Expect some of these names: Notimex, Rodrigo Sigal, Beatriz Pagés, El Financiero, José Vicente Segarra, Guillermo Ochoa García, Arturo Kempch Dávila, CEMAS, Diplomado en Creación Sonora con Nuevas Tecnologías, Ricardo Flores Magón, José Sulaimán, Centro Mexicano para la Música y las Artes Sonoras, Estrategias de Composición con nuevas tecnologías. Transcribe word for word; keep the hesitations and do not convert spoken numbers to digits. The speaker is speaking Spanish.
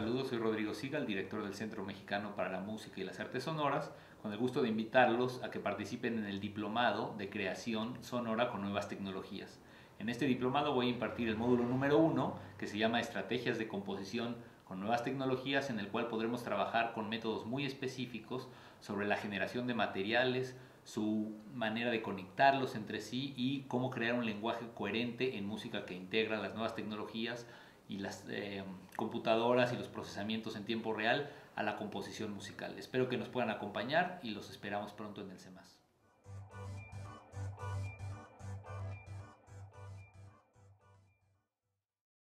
saludos, soy Rodrigo Sigal, director del Centro Mexicano para la Música y las Artes Sonoras, con el gusto de invitarlos a que participen en el Diplomado de Creación Sonora con Nuevas Tecnologías. En este diplomado voy a impartir el módulo número uno, que se llama Estrategias de Composición con Nuevas Tecnologías, en el cual podremos trabajar con métodos muy específicos sobre la generación de materiales, su manera de conectarlos entre sí y cómo crear un lenguaje coherente en música que integra las nuevas tecnologías y las eh, computadoras y los procesamientos en tiempo real a la composición musical. Espero que nos puedan acompañar y los esperamos pronto en el CEMAS.